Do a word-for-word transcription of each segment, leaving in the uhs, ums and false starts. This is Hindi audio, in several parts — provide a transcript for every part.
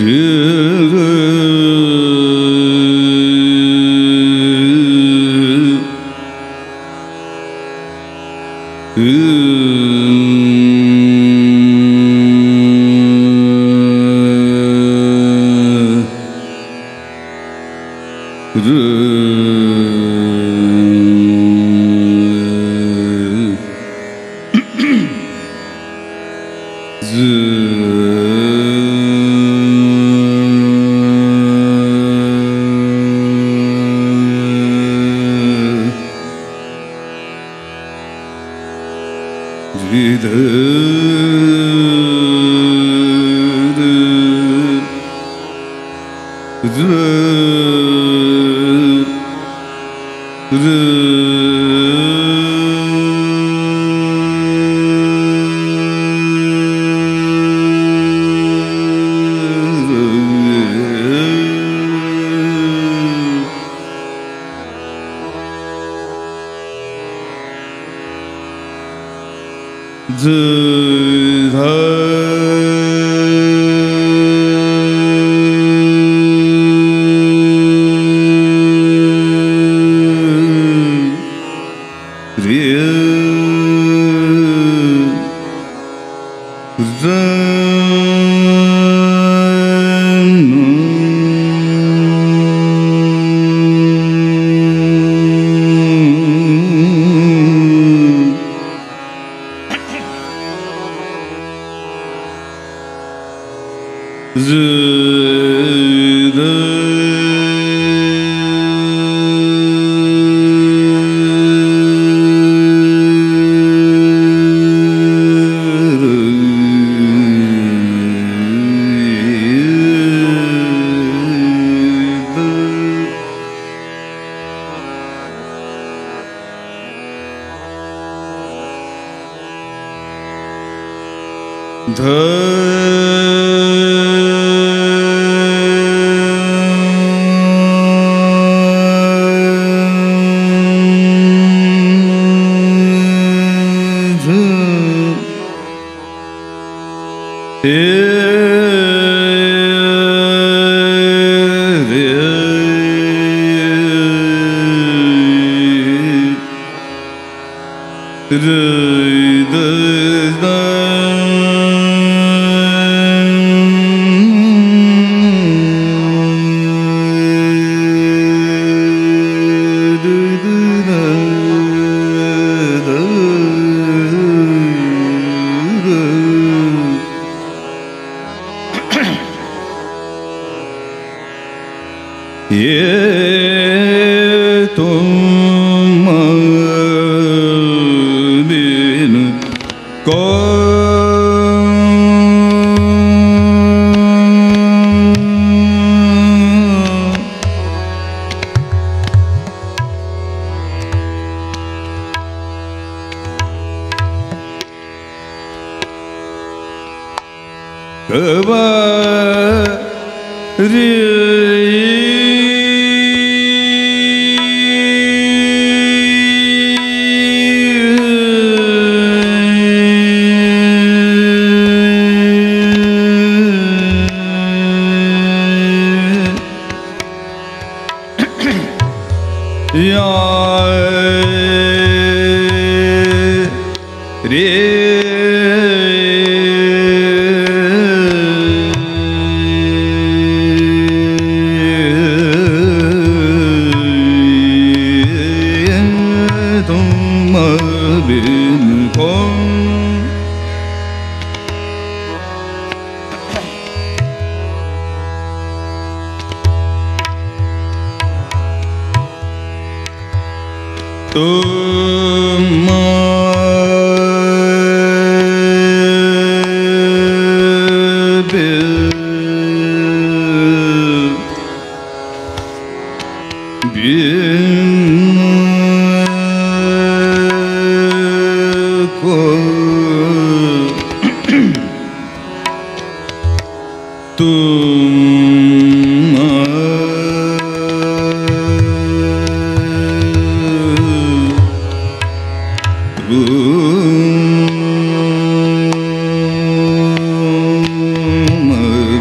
Ooh, my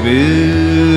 baby.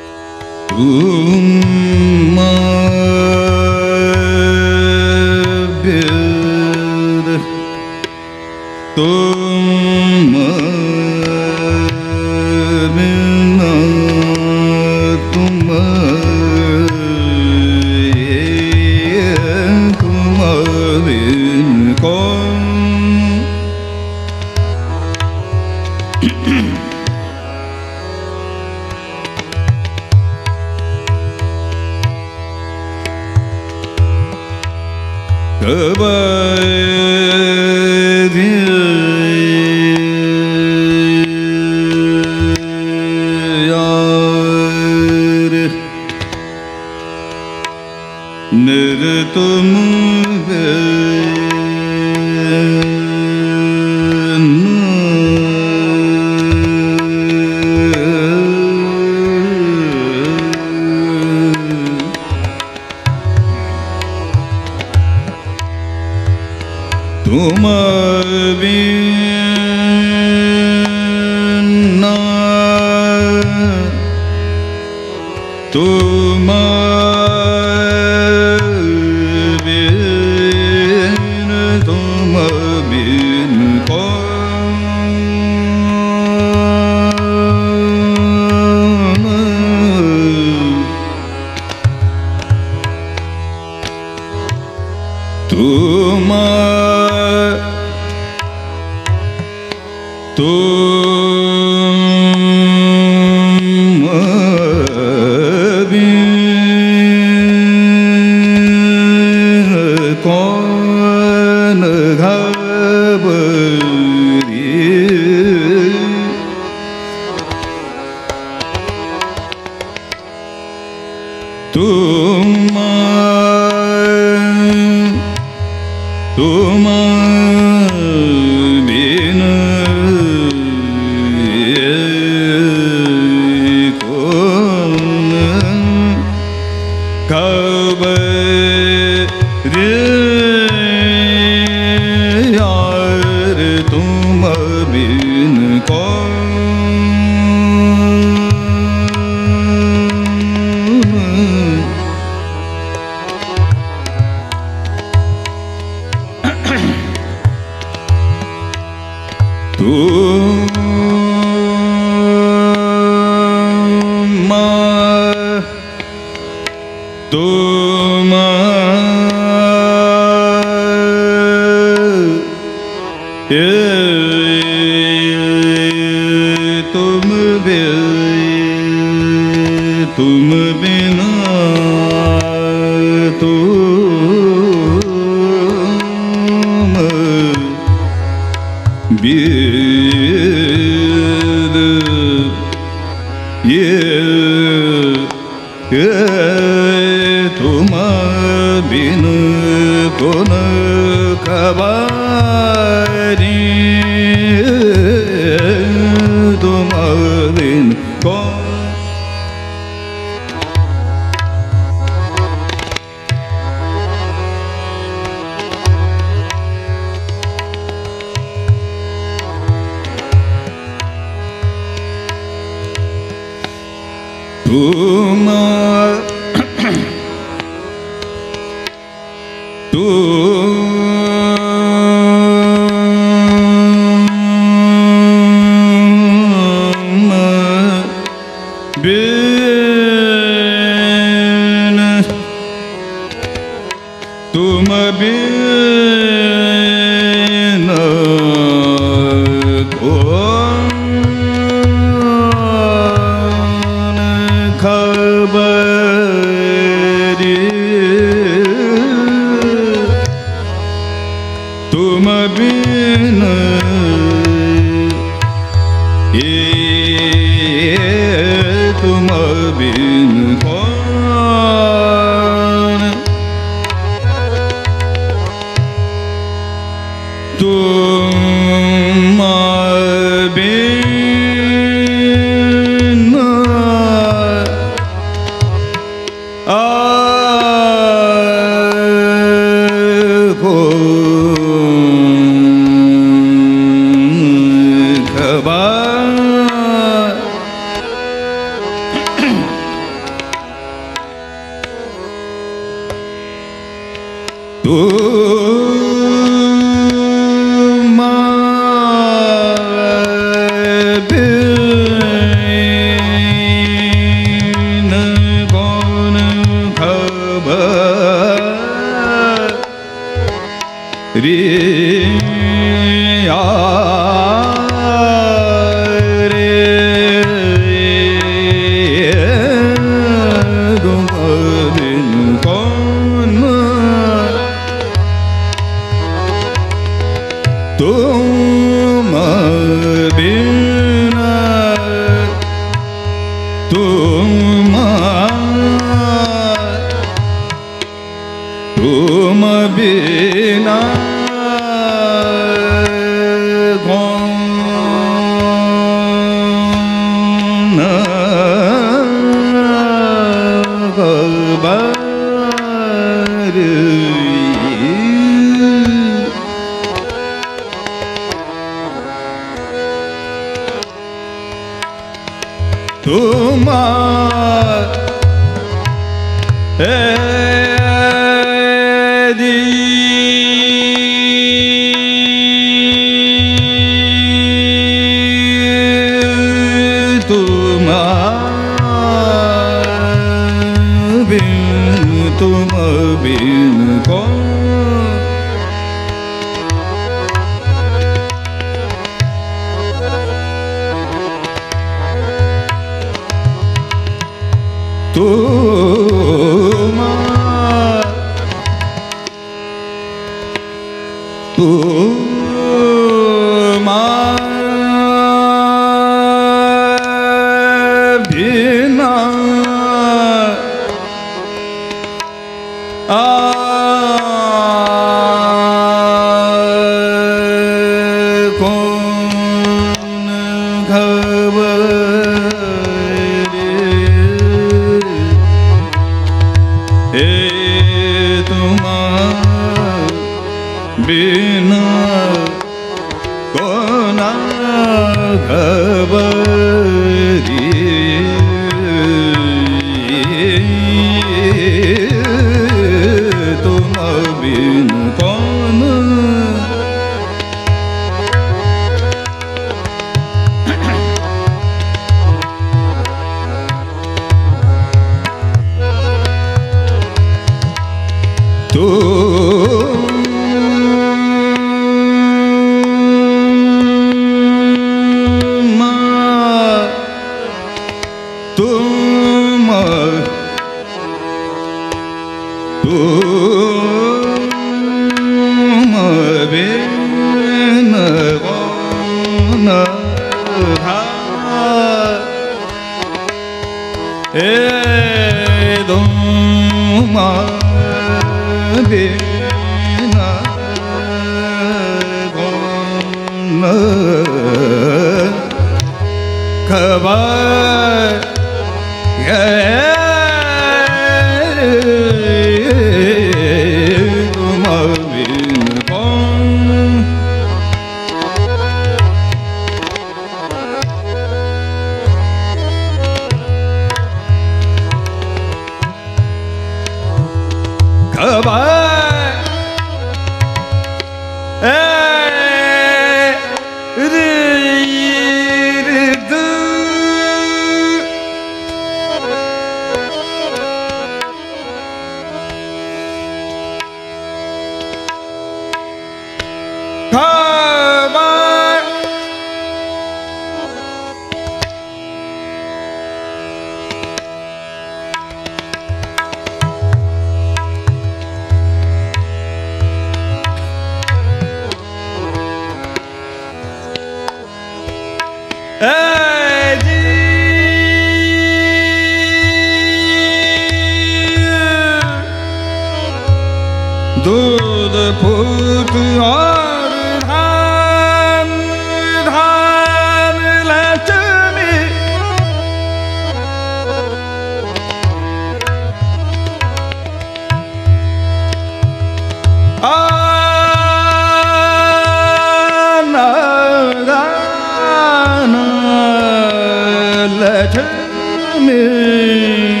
में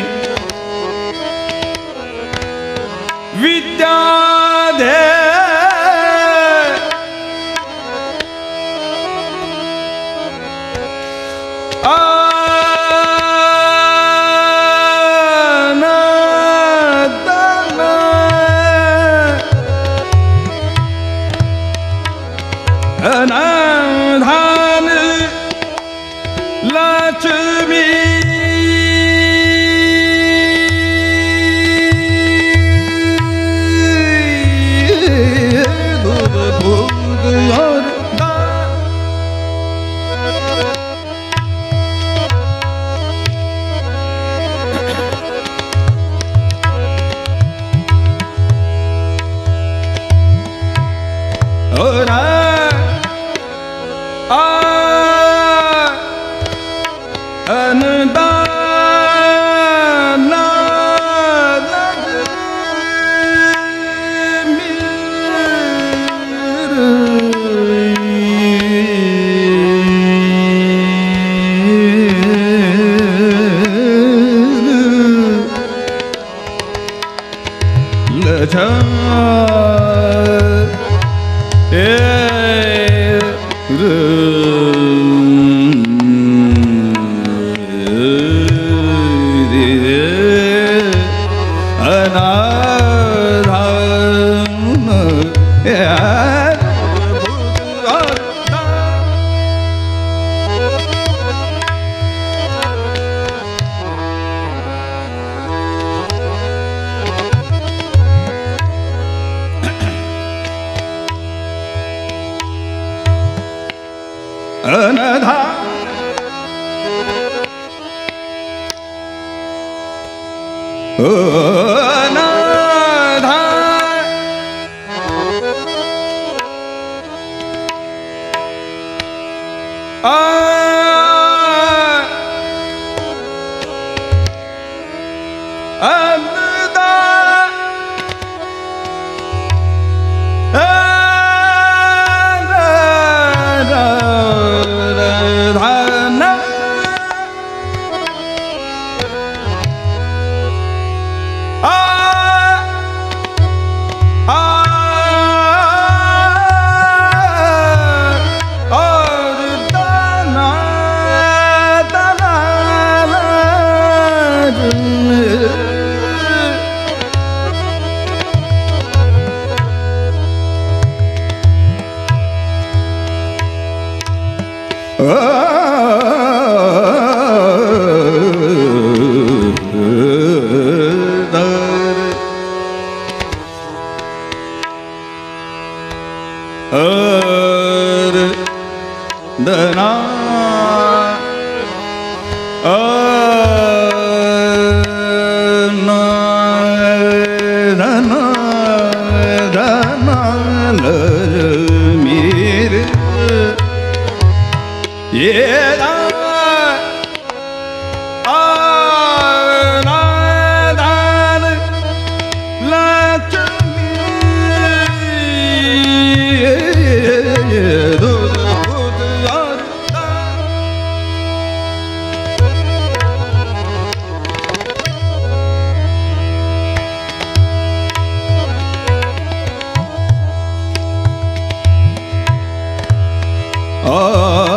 विद्या दे ah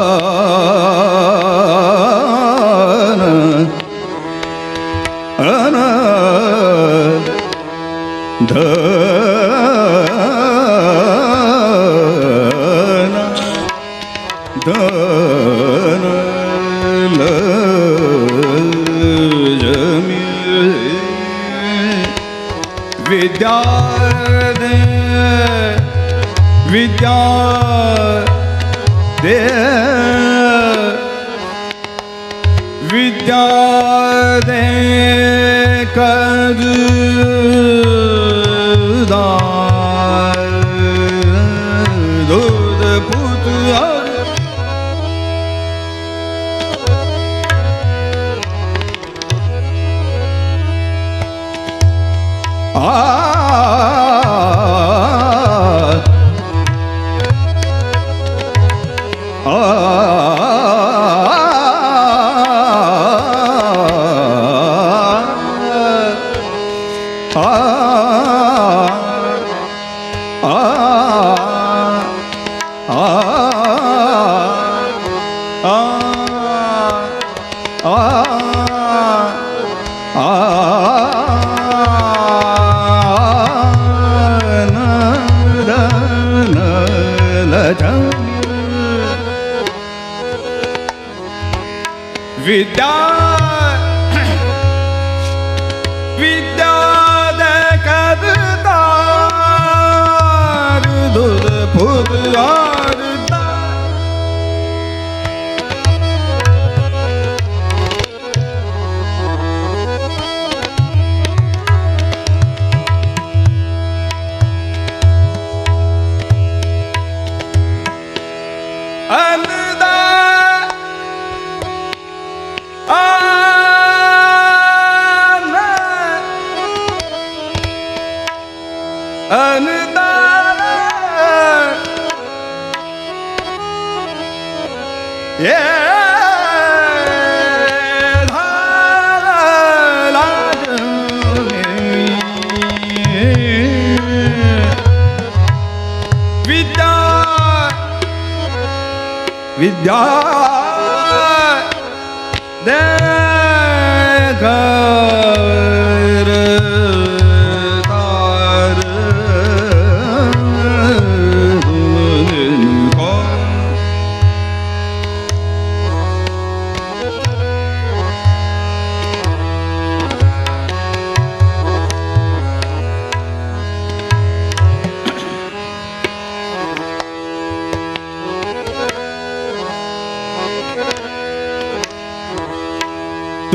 विद्या विद्या करता धुर फुर विद्या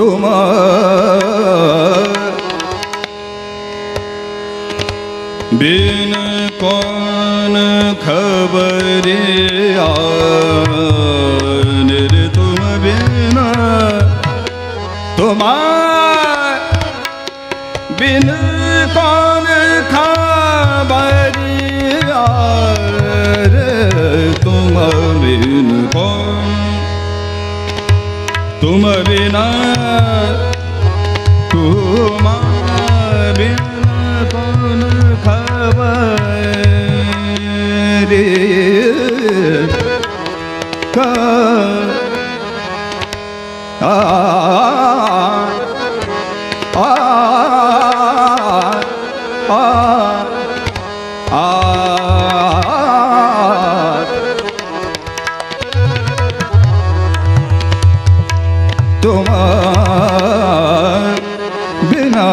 तुम बिन कौन खबरिया निर तुम बिन तुम बिन कौन खबरिया तुम बिन कौन तुम बिना तुम बिना कौन खबर का आ आ आ आ तुम बिना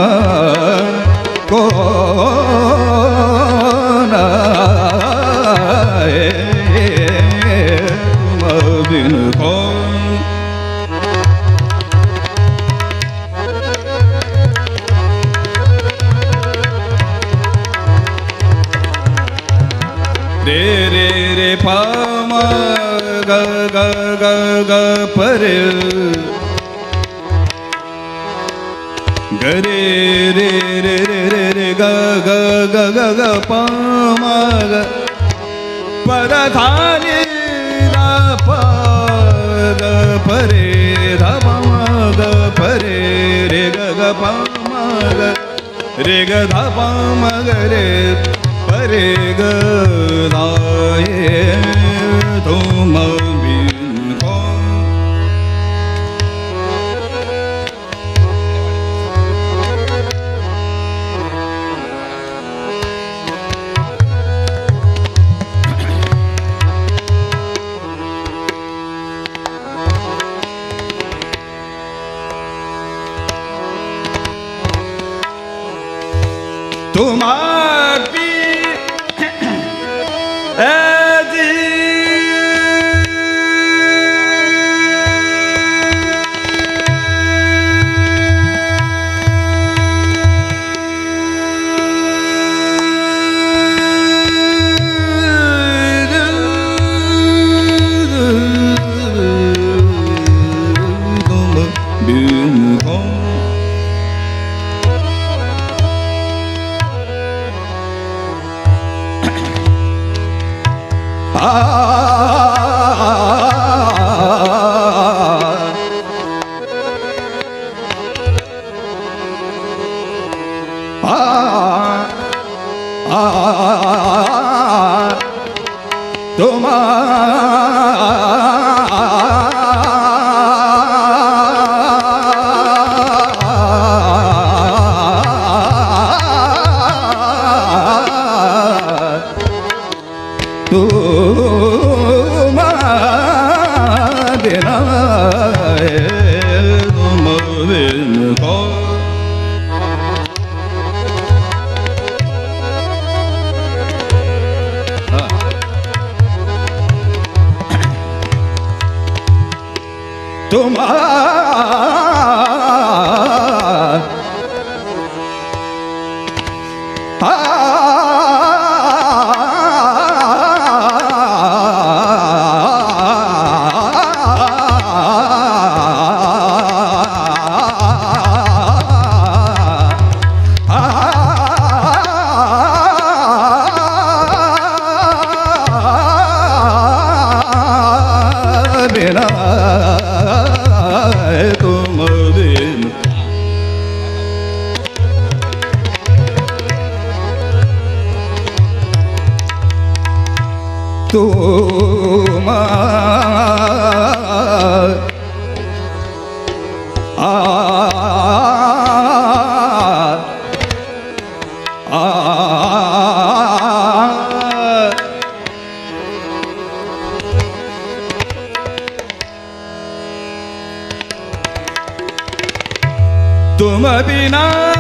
को बिना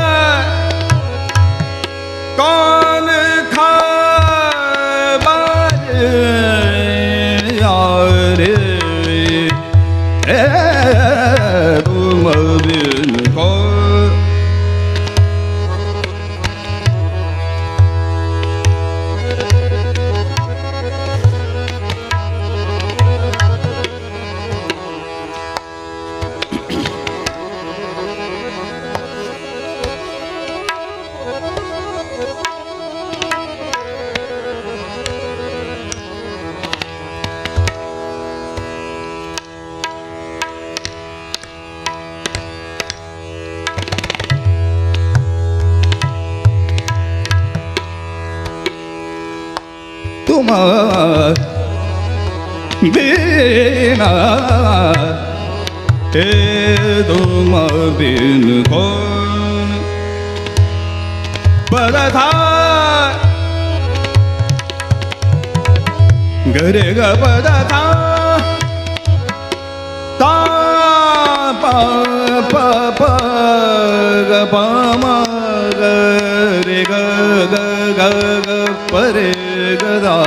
हे तुम बिन कौन परधा गरे ग परधा ता पा पा पा ग पा मा गरे ग ग ग ग परे गदा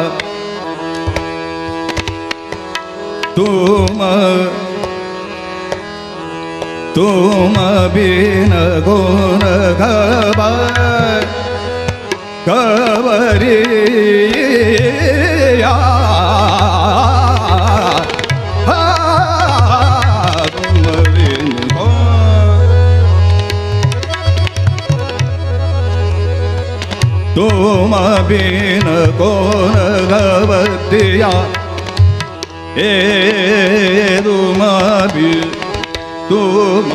तुम तुम बिन गुण गवरिया तुम बिन गुण गवरिया ए तुम तुम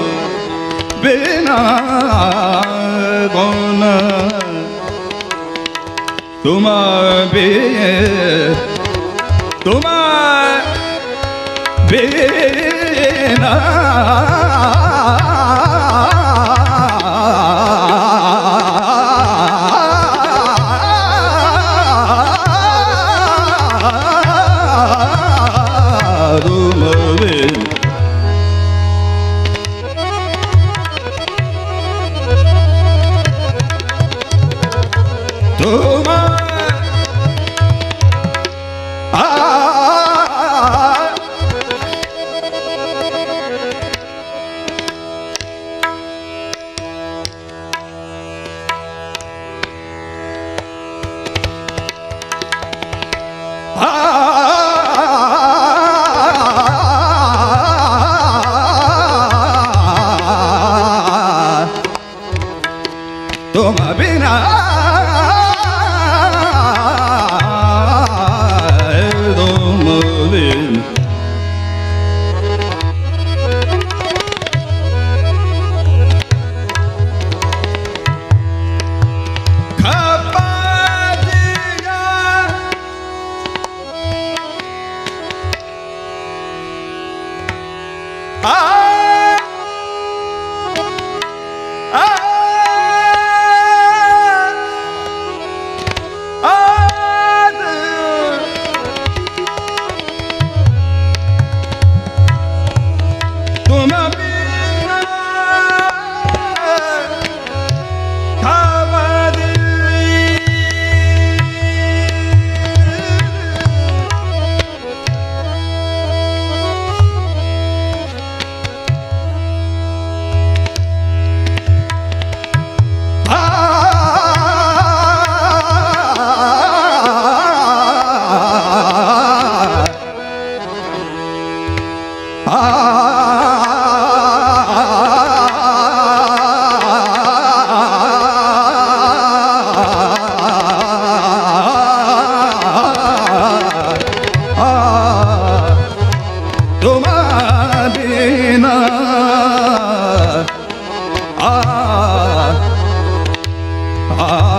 बिना कौन तुम बे तुम बिना Ah